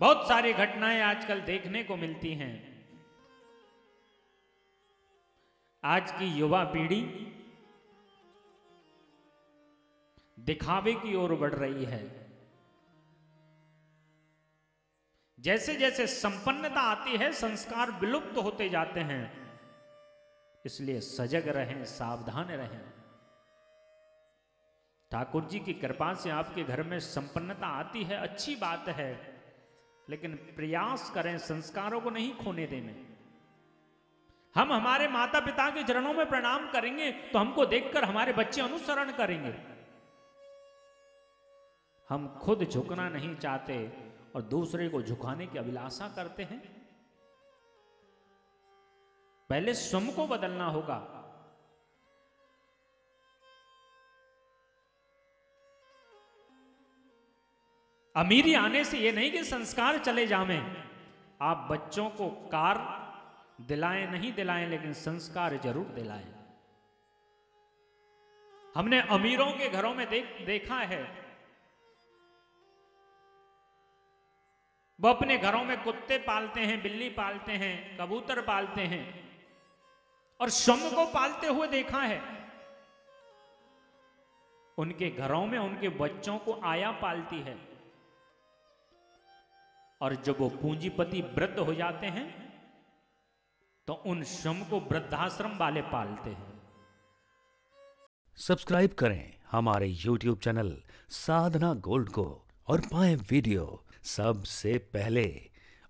बहुत सारी घटनाएं आजकल देखने को मिलती हैं। आज की युवा पीढ़ी दिखावे की ओर बढ़ रही है। जैसे जैसे संपन्नता आती है, संस्कार विलुप्त होते जाते हैं। इसलिए सजग रहें, सावधान रहें। ठाकुर जी की कृपा से आपके घर में संपन्नता आती है, अच्छी बात है, लेकिन प्रयास करें संस्कारों को नहीं खोने देने। हम हमारे माता पिता के चरणों में प्रणाम करेंगे तो हमको देखकर हमारे बच्चे अनुसरण करेंगे। हम खुद झुकना नहीं चाहते और दूसरे को झुकाने की अभिलाषा करते हैं। पहले स्वयं को बदलना होगा। अमीरी आने से यह नहीं कि संस्कार चले जावें। आप बच्चों को कार दिलाएं नहीं दिलाएं, लेकिन संस्कार जरूर दिलाएं। हमने अमीरों के घरों में देखा है, वो अपने घरों में कुत्ते पालते हैं, बिल्ली पालते हैं, कबूतर पालते हैं और स्वयं को पालते हुए देखा है। उनके घरों में उनके बच्चों को आया पालती है और जब वो पूंजीपति वृद्ध हो जाते हैं तो उन स्वयं को वृद्धाश्रम वाले पालते हैं। सब्सक्राइब करें हमारे YouTube चैनल साधना गोल्ड को और पाएं वीडियो सबसे पहले।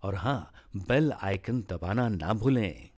और हाँ, बेल आइकन दबाना ना भूलें।